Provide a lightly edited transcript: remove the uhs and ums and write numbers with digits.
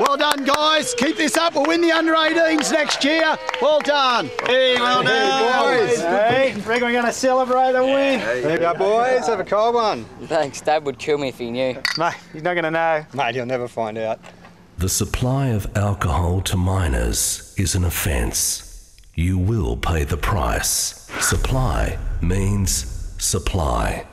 Well done, guys. Keep this up. We'll win the under-18s next year. Well done. Hey, well done, boys. Hey, Greg, we're going to celebrate the win. There you go, boys. Have a cold one. Thanks. Dad would kill me if he knew. Mate, he's not going to know. Mate, you'll never find out. The supply of alcohol to minors is an offence. You will pay the price. Supply means supply.